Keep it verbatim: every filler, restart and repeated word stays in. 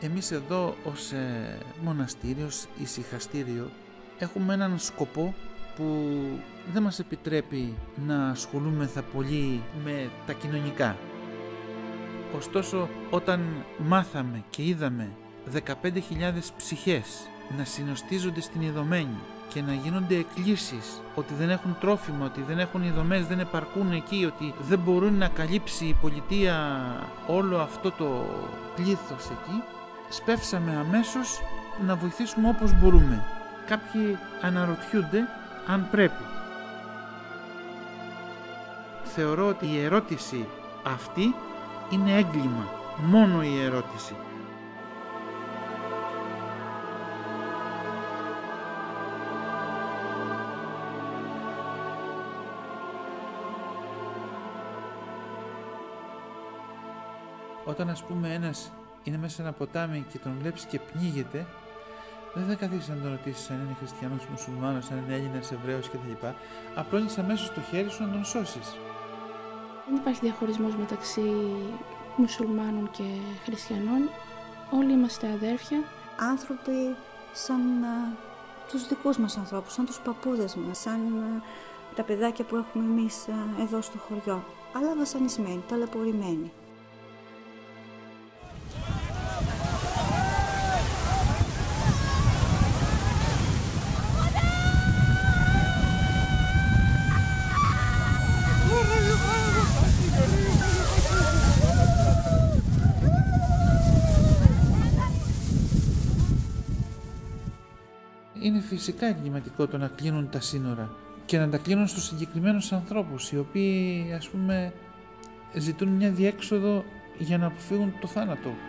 Εμείς εδώ ως ε, μοναστήριος, ησυχαστήριο, έχουμε έναν σκοπό που δεν μας επιτρέπει να ασχολούμεθα πολύ με τα κοινωνικά. Ωστόσο, όταν μάθαμε και είδαμε δεκαπέντε χιλιάδες ψυχές να συνοστίζονται στην Ιδομένη και να γίνονται εκκλήσεις ότι δεν έχουν τρόφιμα, ότι δεν έχουν ειδομές, δεν επαρκούν εκεί, ότι δεν μπορούν να καλύψει η πολιτεία όλο αυτό το πλήθος εκεί, σπεύσαμε αμέσως να βοηθήσουμε όπως μπορούμε. Κάποιοι αναρωτιούνται αν πρέπει. Θεωρώ ότι η ερώτηση αυτή είναι έγκλημα, μόνο η ερώτηση. Όταν, ας πούμε, ένας είναι μέσα σε ένα ποτάμι και τον βλέπεις και πνίγεται, δεν θα καθίσεις να τον ρωτήσεις αν είναι χριστιανός, μουσουλμάνος, αν είναι Έλληνας, Εβραίος κτλ. Απλώνεις αμέσως το χέρι σου να τον σώσεις. Δεν υπάρχει διαχωρισμός μεταξύ μουσουλμάνων και χριστιανών. Όλοι είμαστε αδέρφια. Άνθρωποι σαν τους δικούς μας ανθρώπους, σαν τους παππούδες μας, σαν τα παιδάκια που έχουμε εμείς εδώ στο χωριό. Αλλά βασανισμένοι, ταλαιπωρημένοι. Είναι φυσικά εγκληματικό το να κλείνουν τα σύνορα και να τα κλείνουν στους συγκεκριμένους ανθρώπους, οι οποίοι, ας πούμε, ζητούν μια διέξοδο για να αποφύγουν το θάνατο.